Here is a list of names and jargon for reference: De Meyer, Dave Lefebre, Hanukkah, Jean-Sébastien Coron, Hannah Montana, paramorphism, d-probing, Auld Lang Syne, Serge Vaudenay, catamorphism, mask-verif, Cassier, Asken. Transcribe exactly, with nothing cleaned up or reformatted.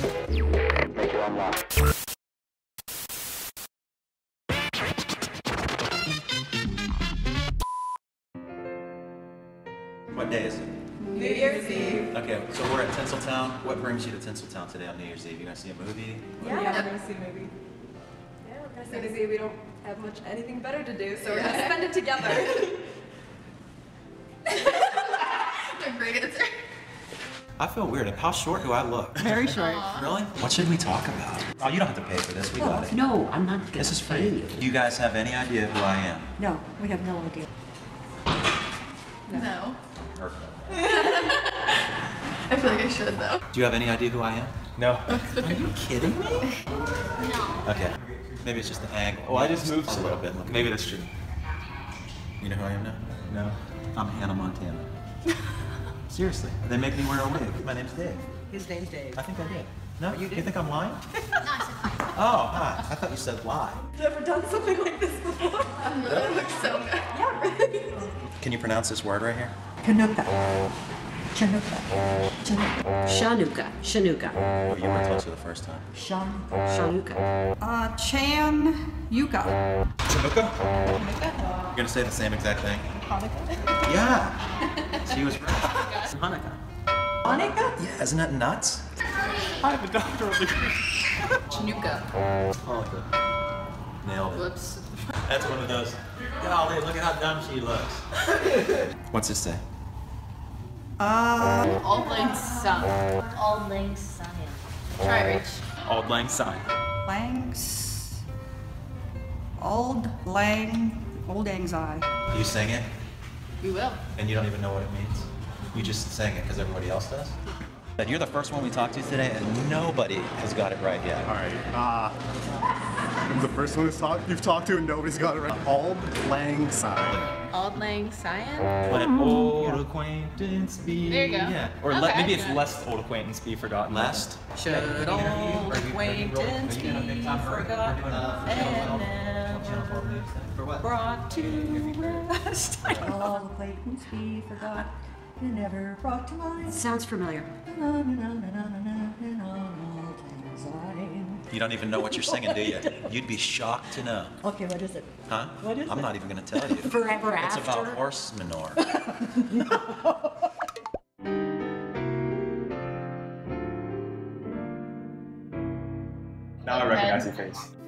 Make it unlock. What day is it? New Year's Eve. Okay, so we're at Tinseltown. What brings you to Tinseltown today on New Year's Eve? You gonna see a movie? Yeah, yeah, we're gonna see a movie. Yeah, we're gonna see a movie. We don't have much anything better to do, so we're gonna spend it together. I feel weird. How short do I look? Very short. Really? What should we talk about? Oh, you don't have to pay for this. We no, got it. No, I'm not gonna This is free. You. Do you guys have any idea who I am? No, we have no idea. No. no. Perfect. I feel like I should, though. Do you have any idea who I am? No. Are you kidding me? No. Okay. Maybe it's just the angle. Oh, I just moved a little bit. Look. Maybe that's true. You know who I am now? No. I'm Hannah Montana. Seriously, they make me wear a wig. My name's Dave. His name's Dave. I think I did. No, you did. You think I'm lying? No, I said lie. Oh, hi. I thought you said lie. Never done something like this before. Um, no. That looks so good. Yeah, really. Can you pronounce this word right here? Hanukkah. Hanukkah. Hanukkah. Hanukkah. You were closer the first time. Shan. Hanukkah. Uh, Chan. Yuka. Hanukkah. Hanukkah. You're gonna say the same exact thing. Hanukkah. Yeah. She was right. Hanukkah. Hanukkah? Yeah, isn't that nuts? I have a doctoral degree. Chanukah. Hanukkah. Nailed it. Whoops. That's one of those. Golly, look at how dumb she looks. What's this say? Uh. Auld Lang Syne. Auld Lang Syne. Try it, Rich. Auld Lang Syne. Langs. Old Lang. Old Anxiety. You sing it? We will. And you don't even know what it means? You just sang it because everybody else does? But you're the first one we talked to today, and nobody has got it right yet. All right. Uh, I'm the first one who's talk you've talked to, and nobody's got it right. Auld Lang Syne. Auld Lang Syne? Let old yeah. acquaintance be. There you go. Yeah. Or okay, let, maybe it's lest old acquaintance be forgotten. Lest? Should old acquaintance be forgotten? And then brought to rest. Old acquaintance be forgotten. Never brought to mind. Sounds familiar. You don't even know what you're singing, do you? You'd be shocked to know. Okay, what is it? Huh? What is I'm it? I'm not even going to tell you. Forever it's after? It's about horse manure. No. Now I recognize your face.